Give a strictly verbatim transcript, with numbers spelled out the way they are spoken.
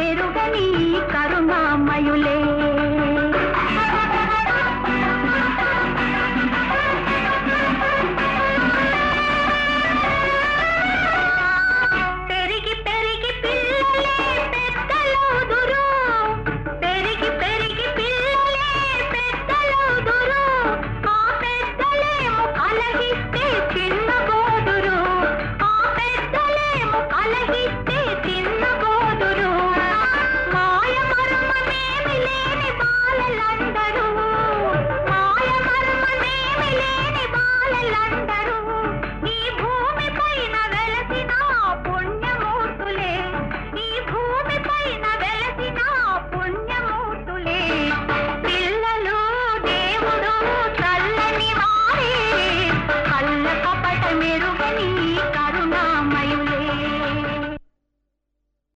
मेरो